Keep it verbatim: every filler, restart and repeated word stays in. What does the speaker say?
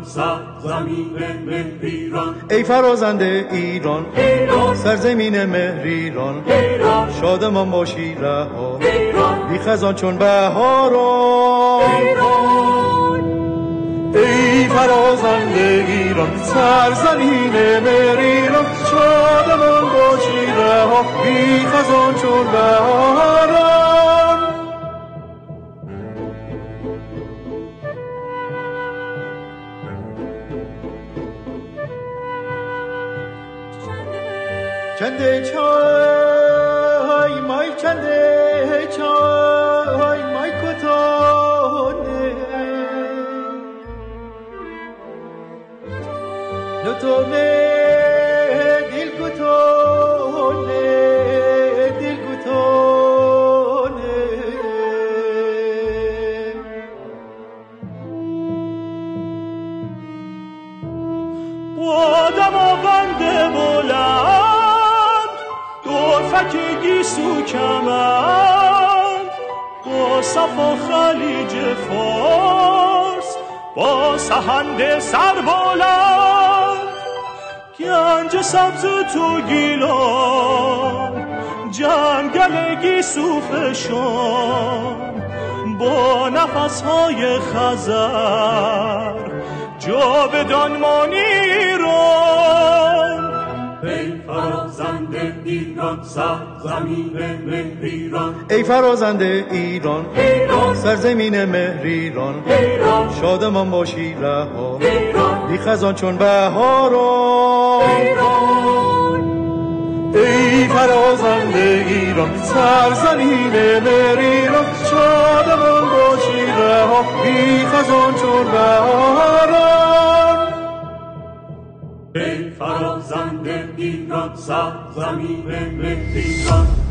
ایران، سرزمین مهر ایران، ای فرازنده ایران، ایران، سرزمین مهر ایران، ایران، شادمان باشی رها، ایران، بی خزان چون بهاران، ایران، ای فرازنده ایران، سرزمین مهر ایران، شادمان باشی رها، بی خزان چون بهاران. چنده چای مای چنده چای مای کتونه نتونه دل کتونه دل کتونه بادم آبنده بلند فکر گیسو کمند قصف و خلیج فارس با سهند سر بلند گنج سبز تو گیلان جنگل گیسو فشان با نفسهای خزر جاودان مانی را. ای فرازنده ایران، سرزمین مهر ایران، ای فرازنده ایران، ایران، سرزمین مهر ایران، ایران، شادمان باشی رها، ایران، بی خزان چون بهاران، ایران، ای فرازنده ایران، سرزمین مهر ایران، شادمان باشی رها، بی خزان چون بهاران. ای فرازنده ایران، سرزمین مهر ایران.